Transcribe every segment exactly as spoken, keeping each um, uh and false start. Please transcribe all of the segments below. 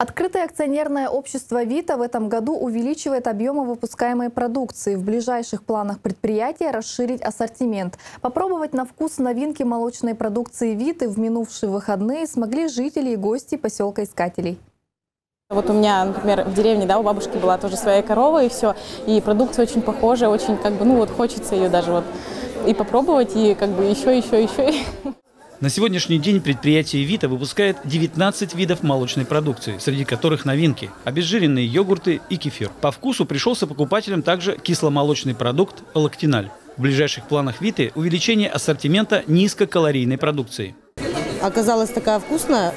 Открытое акционерное общество «Вита» в этом году увеличивает объемы выпускаемой продукции. В ближайших планах предприятия расширить ассортимент. Попробовать на вкус новинки молочной продукции «Виты» в минувшие выходные смогли жители и гости поселка Искателей. Вот у меня, например, в деревне, да, у бабушки была тоже своя корова и все. И продукция очень похожая, очень как бы, ну вот хочется ее даже вот и попробовать, и как бы еще, еще, еще. На сегодняшний день предприятие «Вита» выпускает девятнадцать видов молочной продукции, среди которых новинки – обезжиренные йогурты и кефир. По вкусу пришелся покупателям также кисломолочный продукт «Лактиналь». В ближайших планах «Виты» – увеличение ассортимента низкокалорийной продукции. Оказалась такая вкусная,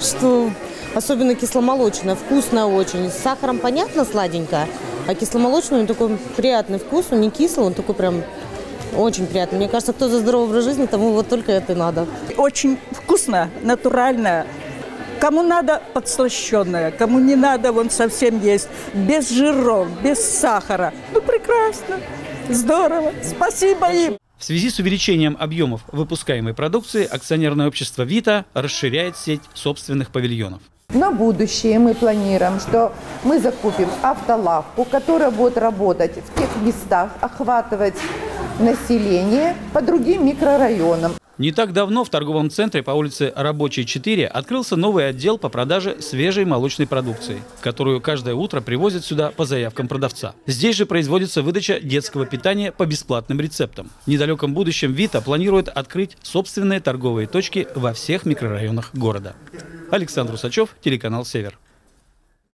что особенно кисломолочная, вкусная очень. С сахаром, понятно, сладенькая, а кисломолочный, он такой приятный вкус, он не кислый, он такой прям... Очень приятно. Мне кажется, кто за здоровый образ жизни, тому вот только это и надо. Очень вкусно, натурально. Кому надо, подслащенное, кому не надо, вон совсем есть. Без жиров, без сахара. Ну, прекрасно, здорово. Спасибо им. В связи с увеличением объемов выпускаемой продукции, акционерное общество «Вита» расширяет сеть собственных павильонов. На будущее мы планируем, что мы закупим автолавку, которая будет работать в тех местах, охватывать население по другим микрорайонам. Не так давно в торговом центре по улице Рабочий, четыре открылся новый отдел по продаже свежей молочной продукции, которую каждое утро привозят сюда по заявкам продавца. Здесь же производится выдача детского питания по бесплатным рецептам. В недалеком будущем «Вита» планирует открыть собственные торговые точки во всех микрорайонах города. Александр Русачев, телеканал «Север».